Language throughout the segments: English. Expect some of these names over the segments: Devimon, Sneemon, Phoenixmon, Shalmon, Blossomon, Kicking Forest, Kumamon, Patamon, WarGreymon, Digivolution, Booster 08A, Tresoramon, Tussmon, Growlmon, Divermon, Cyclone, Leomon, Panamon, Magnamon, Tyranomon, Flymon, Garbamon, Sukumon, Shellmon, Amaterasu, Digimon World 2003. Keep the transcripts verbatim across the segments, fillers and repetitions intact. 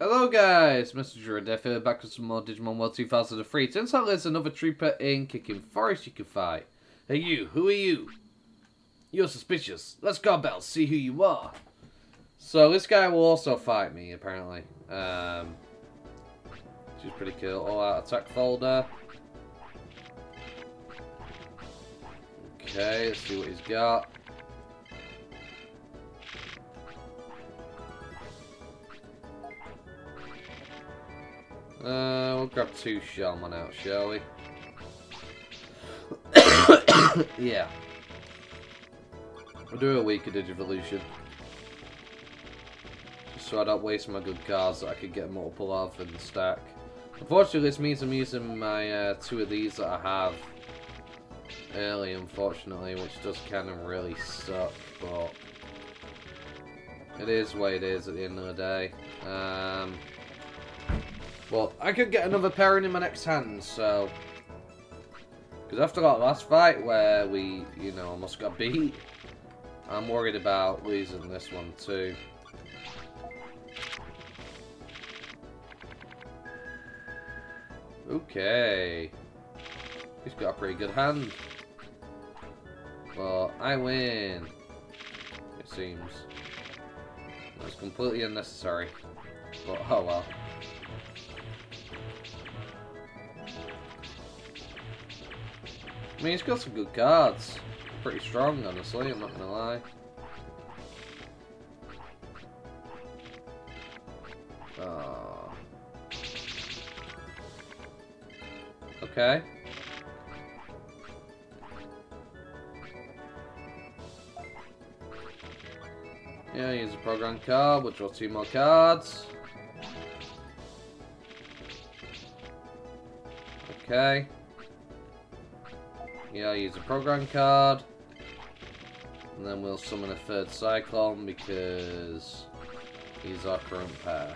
Hello guys, Messenger and Death here, back with some more Digimon World two thousand three. Turns out there's another trooper in Kicking Forest you can fight. Hey you, who are you? You're suspicious. Let's go, Bell, see who you are. So this guy will also fight me, apparently. Um, which is pretty cool. All out attack folder. Okay, let's see what he's got. Uh, we'll grab two Shalmon out, shall we? Yeah. We'll do a week of Digivolution. Just so I don't waste my good cards that I could get multiple of and stack. Unfortunately, this means I'm using my uh, two of these that I have early, unfortunately, which does kind of really suck, but it is what it is at the end of the day. Um... Well, I could get another pairing in my next hand, so... Because after that last fight where we, you know, almost got beat, I'm worried about losing this one too. Okay. He's got a pretty good hand. But I win. It seems. That's completely unnecessary. But oh well. I mean, he's got some good cards. Pretty strong, honestly, I'm not gonna lie. Oh. Okay. Yeah, use a program card, we'll draw two more cards. Okay. Yeah, I'll use a program card, and then we'll summon a third Cyclone because he's our current pair.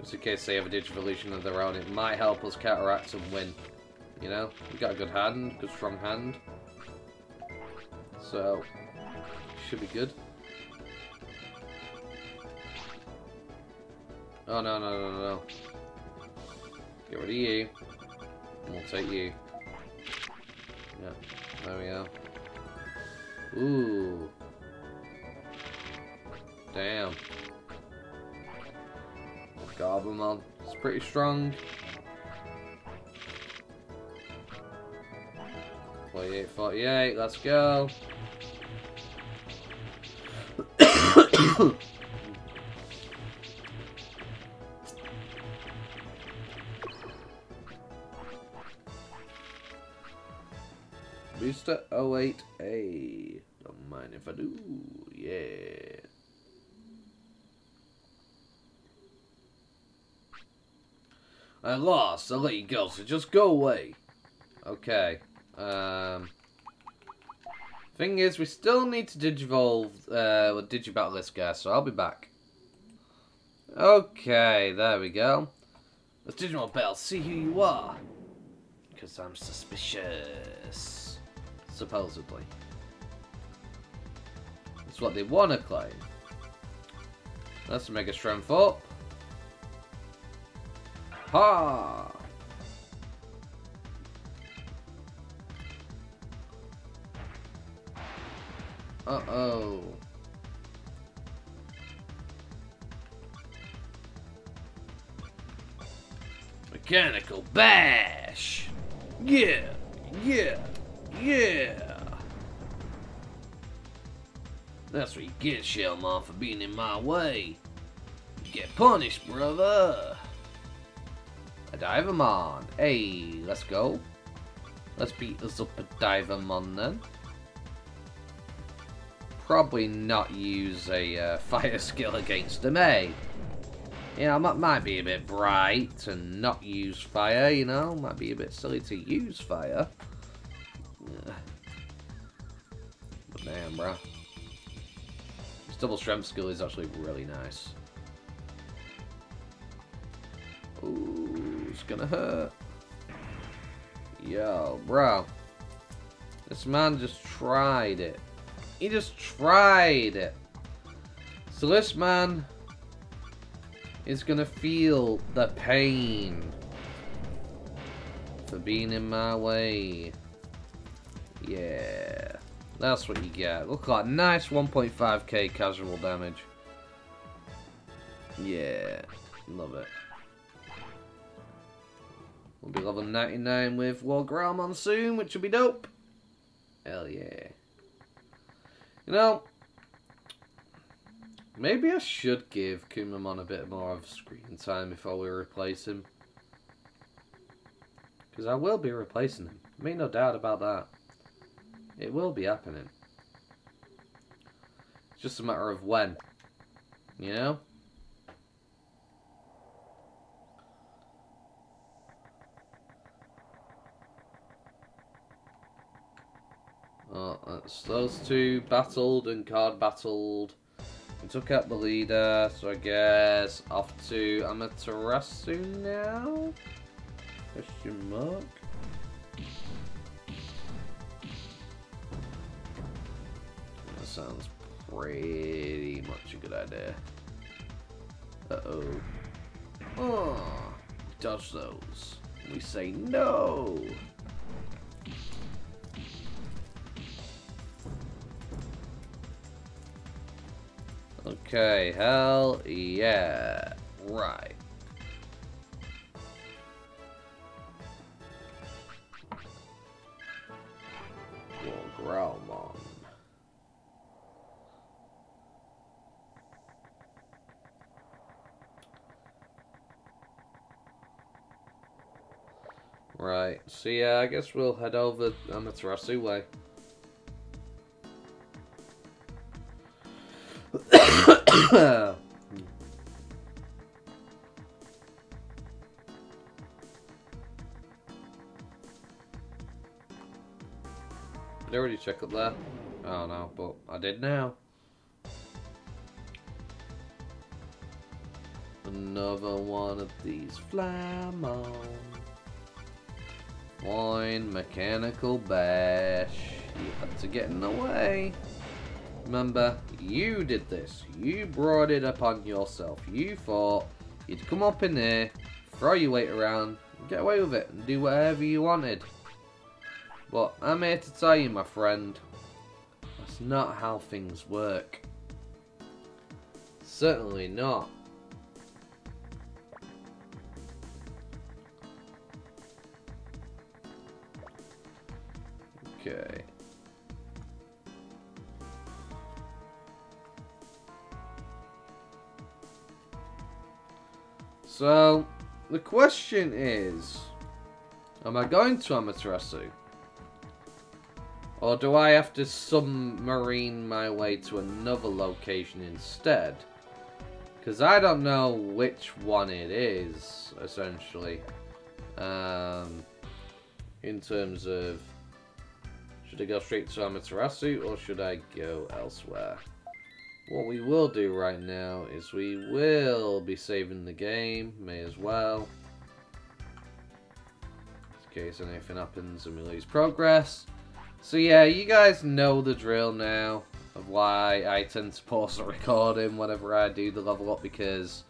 Just in case they have a Digivolution of their own, it might help us counteract and win. You know, we got a good hand, good strong hand, so should be good. Oh no no no no! Get rid of you. And we'll take you. Yeah, there we go. Ooh. Damn. Garbamon. It's pretty strong. forty-eight, forty-eight, let's go. Booster oh eight A. Don't mind if I do. Yeah. I lost. I'll let you go, so just go away. Okay. Um. Thing is, we still need to digivolve uh, with Digibattle this guy, so I'll be back. Okay, there we go. Let's Digimon Battle, see who you are. Because I'm suspicious. Supposedly. That's what they want to claim. Let's make a strength up. Ha! Uh-oh. Mechanical bash! Yeah! Yeah! Yeah! That's what you get, Shellmon, for being in my way. You get punished, brother. A Divermon. Hey, let's go. Let's beat us up a Divermon then. Probably not use a uh, fire skill against him, eh? You know, that might be a bit bright and not use fire, you know? Might be a bit silly to use fire. But damn, bro. This double strength skill is actually really nice. Ooh, it's gonna hurt. Yo, bro. This man just tried it. He just tried it. So this man is gonna feel the pain for being in my way. Yeah, that's what you get. Look like nice one point five K casual damage. Yeah, love it. We'll be level ninety-nine with WarGreymon soon, which will be dope. Hell yeah. You know, maybe I should give Kumamon a bit more of screen time before we replace him. Because I will be replacing him. I mean, no doubt about that. It will be happening. It's just a matter of when. You know? Oh, that's those two battled and card battled. We took out the leader, so I guess off to Amaterasu now? Question mark. That sounds pretty much a good idea. Uh-oh. Oh, dodge those. We say no! Okay, hell yeah. Right. Growlmon. Right, so yeah, I guess we'll head over Amaterasu way. Well, did I already check up there? Oh no, but I did now. Another one of these Flymon. Wine, mechanical bash. You had to get in the way. Remember, you did this. You brought it upon yourself. You thought you'd come up in here, throw your weight around, get away with it, and do whatever you wanted. But I'm here to tell you, my friend, that's not how things work. Certainly not. Okay. So, the question is, am I going to Amaterasu? Or do I have to submarine my way to another location instead? Because I don't know which one it is, essentially. Um, in terms of, should I go straight to Amaterasu or should I go elsewhere? What we will do right now is we will be saving the game, may as well. In case anything happens and we lose progress. So yeah, you guys know the drill now of why I tend to pause the recording whenever I do the level up, because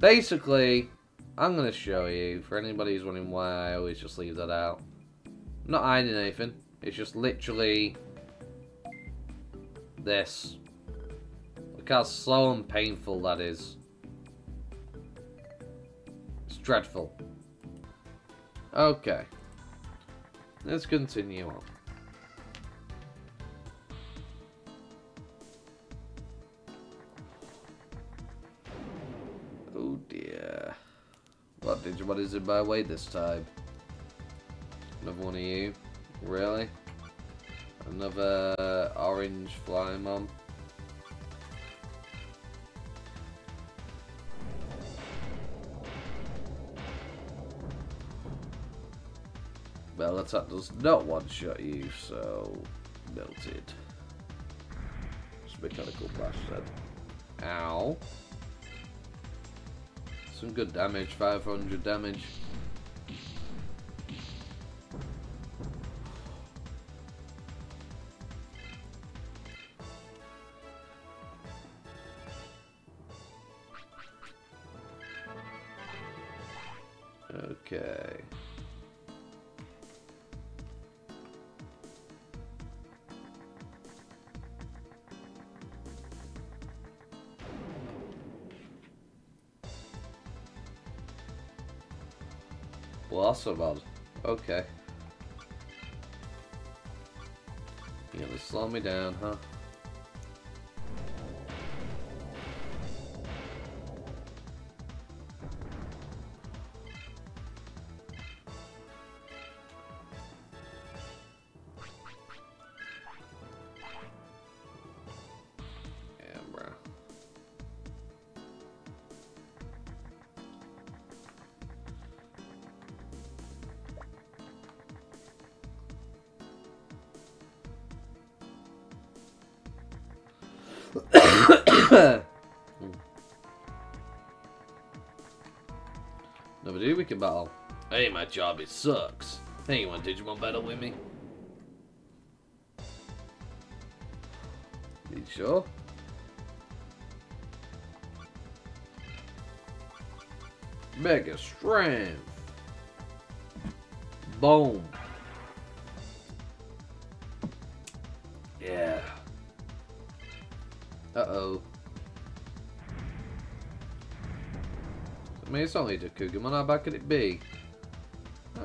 basically, I'm going to show you, for anybody who's wondering why I always just leave that out. I'm not hiding anything, it's just literally this. Look how slow and painful that is. It's dreadful. Okay. Let's continue on. Oh dear. What Digimon is in my way this time? Another one of you? Really? Another uh, orange Flymon. Well, attack does not one-shot you, so melted. Just mechanical bash then. Ow. Some good damage, five hundred damage. Okay. Blossomon. Okay. You're gonna slow me down, huh? Ball. Hey, my job, it sucks. Hey, you want Digimon battle with me? You sure? Mega strength. Boom. Yeah. Uh-oh. I mean, it's only the Kugamon, how bad could it be?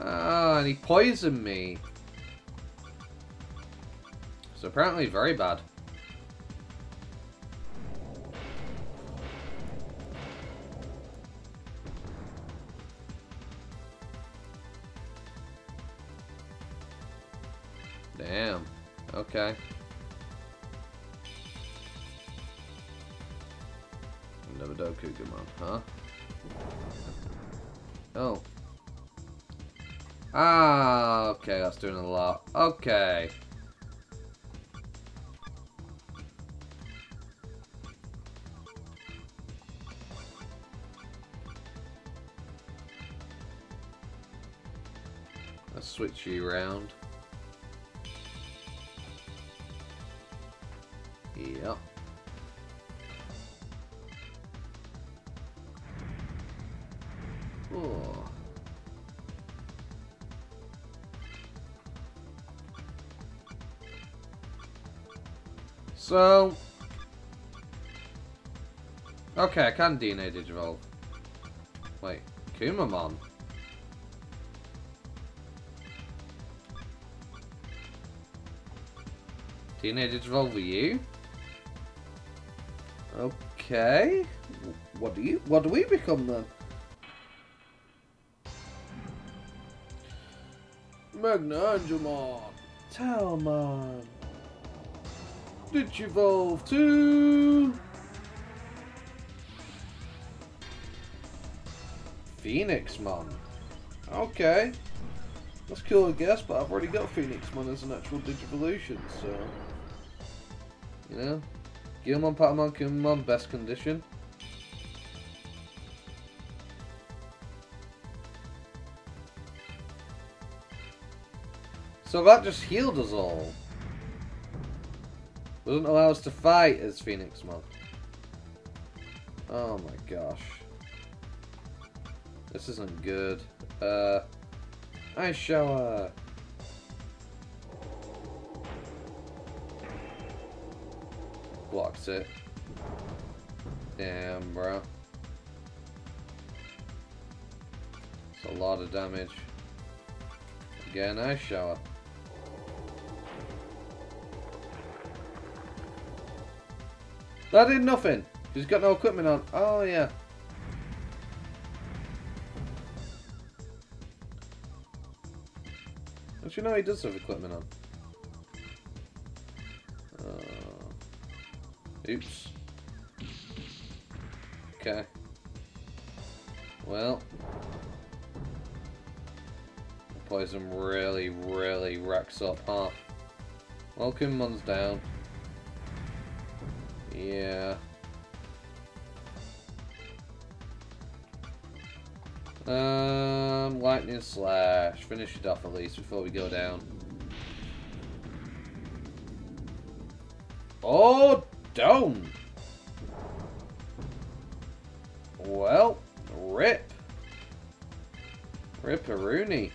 Ah, and he poisoned me. So apparently very bad. Damn. Okay. Another dope Kugamon, huh? Oh. Ah, okay, that's doing a lot. Okay. Let's switch you around. Yep. Oh. So, okay, I can D N A Digivolve. Wait, Kumamon. D N A Digivolve with you? Okay. What do you? What do we become then? Magnamon, Talmon, Digivolve to Phoenixmon. Okay, that's cool, I guess. But I've already got Phoenixmon as an actual Digivolution, so you know, Gilmon, Patamon, Kumamon, best condition. So that just healed us all. Doesn't allow us to fight as Phoenixmon. Oh my gosh. This isn't good. Uh, Ice Shower. Blocks it. Damn, bro. It's a lot of damage. Again, Ice Shower. That did nothing. She's got no equipment on. Oh, yeah. Don't you know he does have equipment on? Uh, oops. Okay. Well. The poison really, really racks up, huh? Well, Kumon's down. Yeah. Um, lightning slash. Finish it off at least before we go down. Oh, don't. Well, rip. Ripperoonie.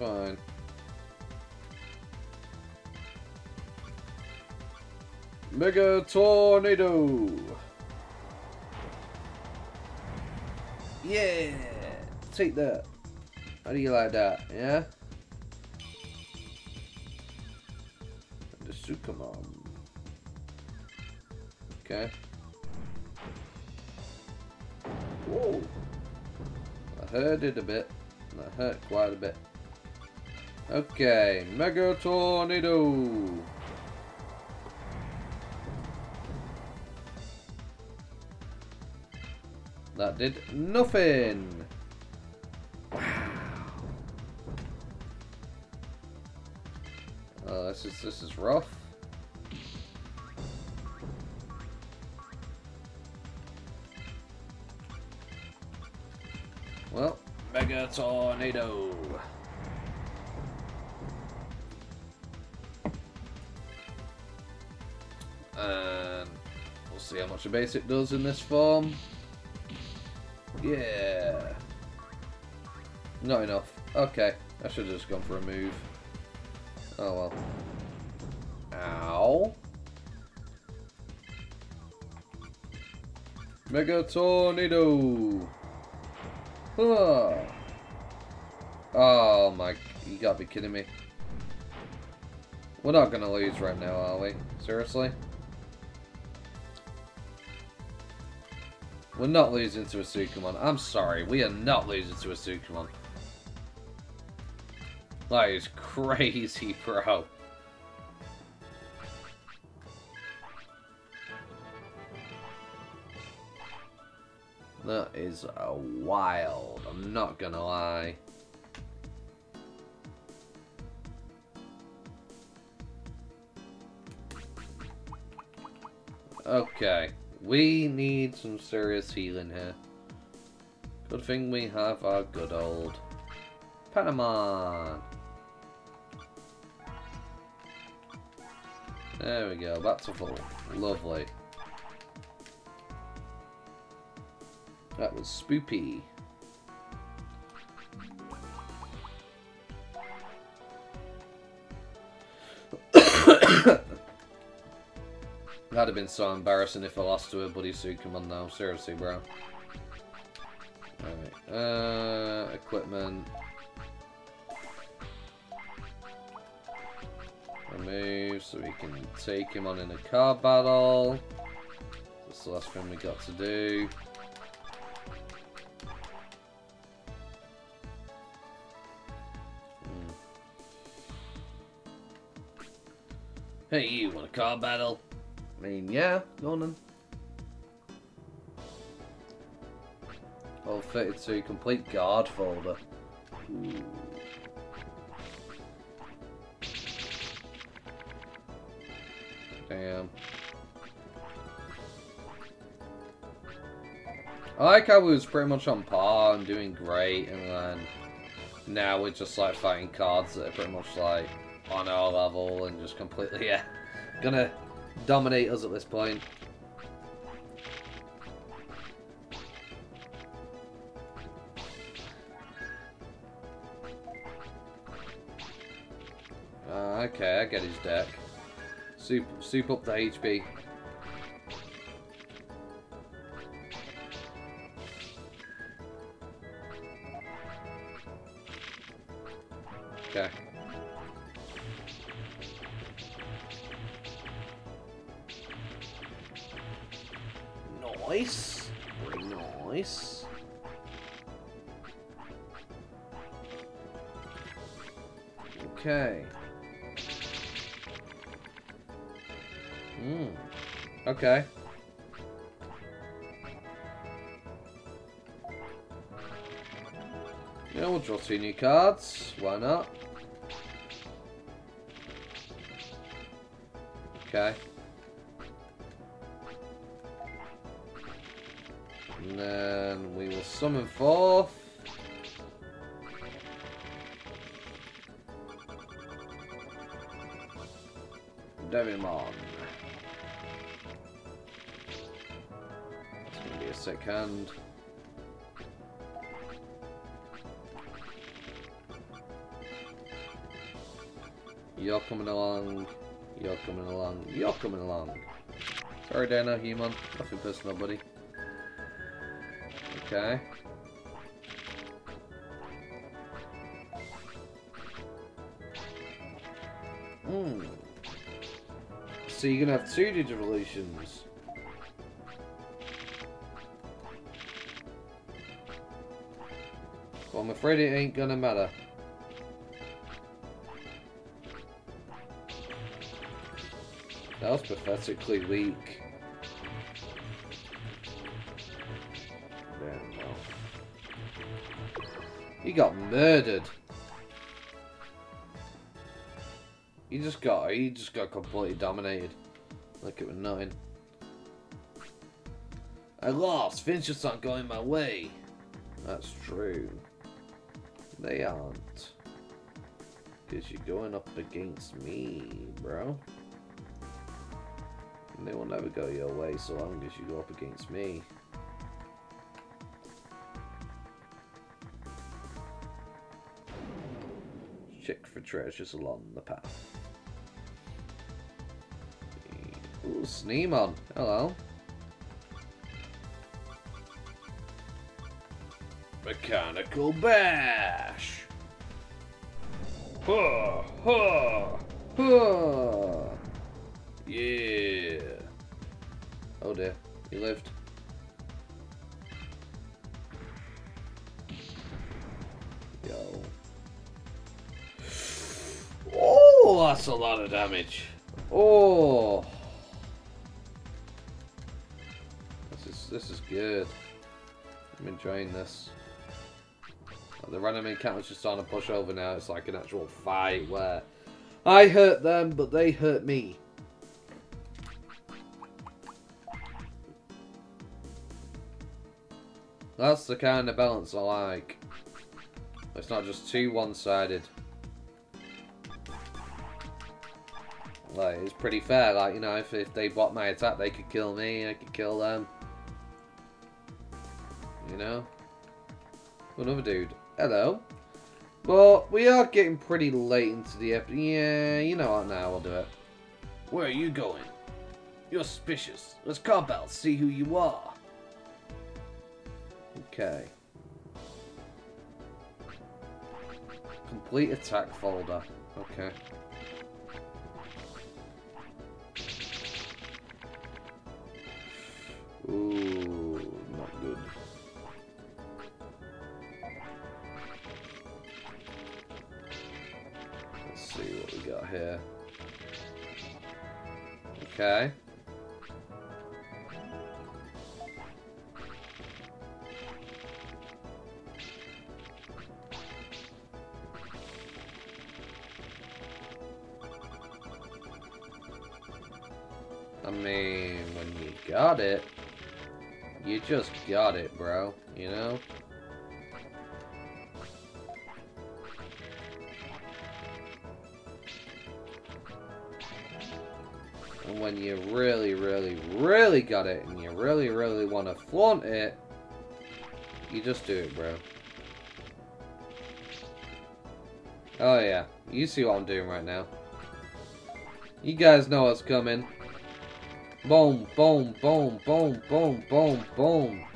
Fine. Mega Tornado! Yeah! Take that. How do you like that, yeah? And the Sukumon. Okay. Whoa! I heard it a bit. That hurt quite a bit. Okay, Mega Tornado! That did nothing. Wow. Oh, this is this is rough. Well, Mega Tornado. And we'll see how much a basic does in this form. Yeah. Not enough. Okay. I should have just gone for a move. Oh well. Ow. Mega Tornado. Huh. Oh my. You gotta be kidding me. We're not gonna lose right now, are we? Seriously? We're not losing to a Sukumon. I'm sorry, we are not losing to a Sukumon. That is crazy, bro. That is a wild, I'm not gonna lie. Okay. We need some serious healing here. Good thing we have our good old Panamon. There we go, back to full. Lovely. That was spoopy. That'd have been so embarrassing if I lost to a buddy Sukumon now. Seriously, bro. Alright. Uh, equipment. Remove so we can take him on in a car battle. That's the last thing we got to do. Hmm. Hey, you want a car battle? I mean, yeah, go on then. Oh, thirty-two, complete guard folder. Ooh. Damn. I like how we was pretty much on par and doing great, and then now we're just like fighting cards that are pretty much like on our level and just completely, yeah, gonna dominate us at this point. Uh, okay, I get his deck. Soup, soup up the H P. Okay. Nice. Very nice. Okay. Hmm. Okay. Yeah, we'll draw two new cards. Why not? Okay. And then we will summon forth. Devimon. second. You're coming along. You're coming along. You're coming along. Sorry, there, no human. Nothing personal, buddy. Okay. Hmm. So you're gonna have two Digivolutions. Well, I'm afraid it ain't gonna matter. That was pathetically weak. He got murdered. He just got he just got completely dominated. Like it was nothing. I lost. Things just aren't going my way. That's true. They aren't. Because you're going up against me, bro. And they will never go your way so long as you go up against me. Check for treasures along the path. Ooh, Sneemon. Hello. Mechanical bash. Ha ha ha. Yeah. Oh dear, he lived. Yo. Oh, that's a lot of damage. Oh. This is this is good. I'm enjoying this. The random encounter's just starting to push over now. It's like an actual fight where I hurt them, but they hurt me. That's the kind of balance I like. It's not just too one-sided. Like, it's pretty fair. Like, you know, if, if they block my attack, they could kill me. I could kill them. You know? Another dude. Hello. But we are getting pretty late into the episode. Yeah, you know what? Now we'll do it. Where are you going? You're suspicious. Let's cop out. See who you are. Okay. Complete attack folder. Okay. Ooh, not good. Let's see what we got here. Okay. I mean, when you got it, you just got it, bro, you know? And when you really, really, really got it, and you really, really want to flaunt it, you just do it, bro. Oh yeah, you see what I'm doing right now. You guys know what's coming. Boom, boom, boom, boom, boom, boom, boom.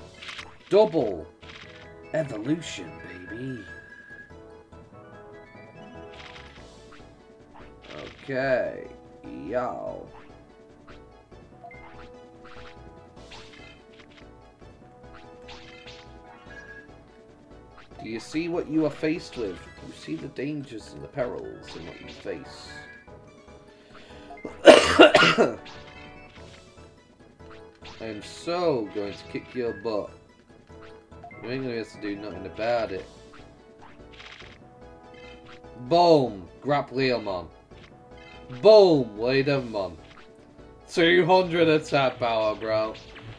Double evolution, baby. Okay, yo. Do you see what you are faced with? Do you see the dangers and the perils in what you face? I am so going to kick your butt. You ain't gonna be able to do nothing about it. Boom! Grab Leomon. Boom! Lay Devimon. two hundred attack power, bro.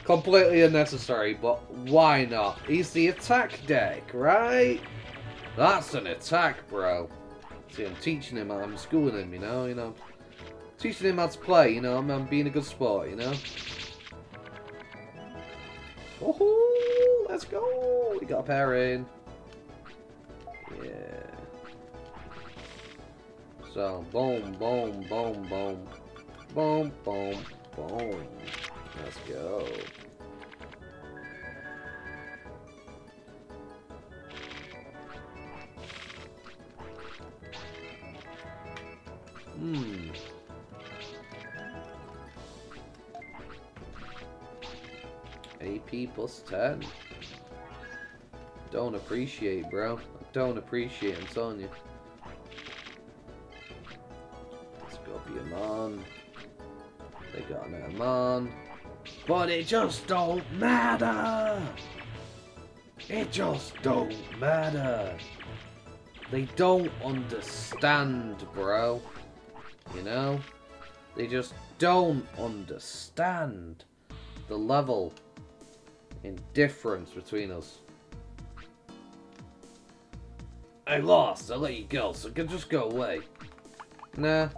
Completely unnecessary, but why not? He's the attack deck, right? That's an attack, bro. See, I'm teaching him, I'm schooling him, you know, you know. Teaching him how to play, you know, I'm, I'm being a good sport, you know. Oh, let's go! We got a pair in. Yeah. So, boom, boom, boom, boom. Boom, boom, boom. Let's go. Hmm. A P plus ten. Don't appreciate, bro. Don't appreciate, I'm telling you. Let's go be a man. They got an Airmon. But it just don't matter. It just don't matter. They don't understand, bro. You know? They just don't understand the level in difference between us. I lost, I let you go, so just go away. Nah.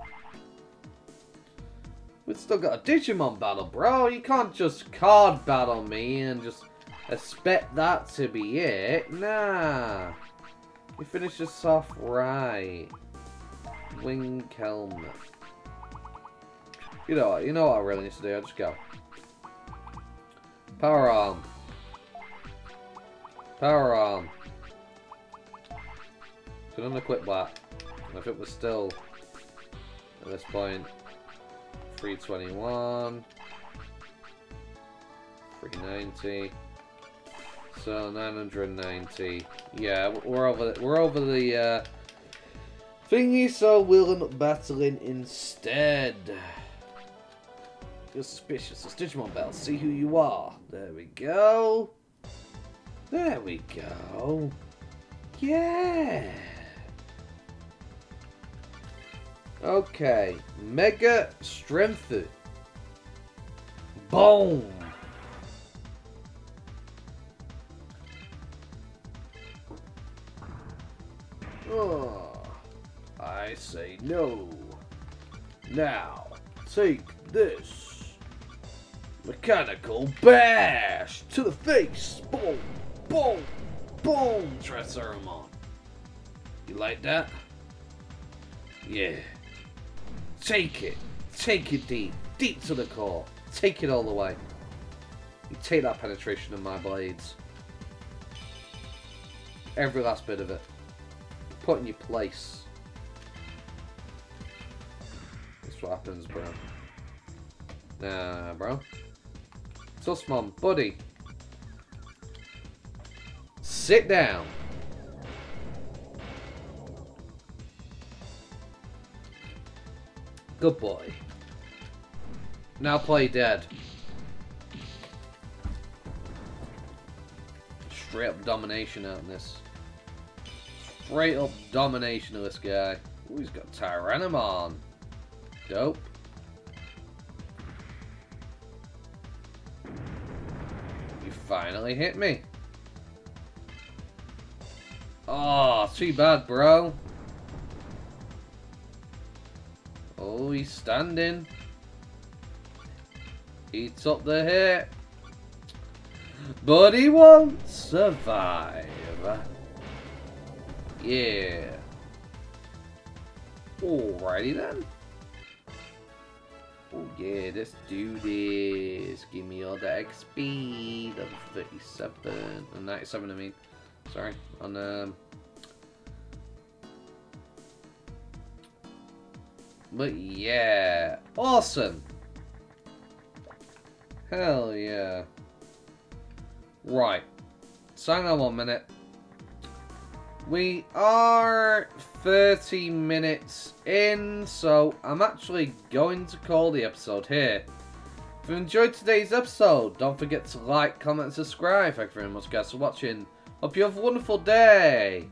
We've still got a Digimon battle, bro. You can't just card battle me and just expect that to be it. Nah. We finish this off right. Wing helmet. You know what, you know what I really need to do, I'll just go. Power arm. Power arm. Could unequip that. And if it was still at this point. three twenty-one. three ninety. So nine ninety. Yeah, we're over we're over the uh thingy, so we'll end up battling instead. You're suspicious. It's Digimon Bell. See who you are. There we go. There we go. Yeah. Okay. Mega Strength. Boom. Oh. I say no. Now, take this mechanical bash to the face. Boom, boom, boom, Tresoramon. You like that? Yeah. Take it. Take it deep. Deep to the core. Take it all the way. You take that penetration of my blades. Every last bit of it. Put in your place. What happens, bro? Nah, bro. Tussmon, buddy. Sit down. Good boy. Now play dead. Straight up domination out in this. Straight up domination of this guy. Ooh, he's got Tyranomon. Dope. You finally hit me. Oh, too bad, bro. Oh, he's standing. He took the hit. But he won't survive. Yeah. Alrighty then. Oh yeah, let's do this. Give me all that X P. Level thirty-seven. Or ninety-seven, I mean. Sorry. On, um... But yeah. Awesome. Hell yeah. Right. So hang on one minute. We are thirty minutes in, so I'm actually going to call the episode here. If you enjoyed today's episode, don't forget to like, comment, and subscribe. Thank you very much, guys, for watching. Hope you have a wonderful day.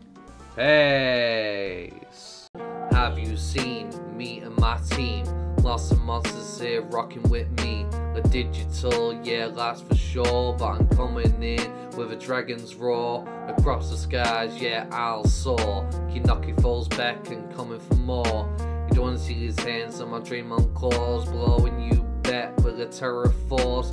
Peace. Have you seen me and my team? Lots of monsters here rocking with me. The digital, yeah, that's for sure. But I'm coming in with a dragon's roar. Across the skies, yeah, I'll soar. Kinaki falls back and coming for more. You don't want to see his hands on my dream on claws. Blowing you back with a terror force.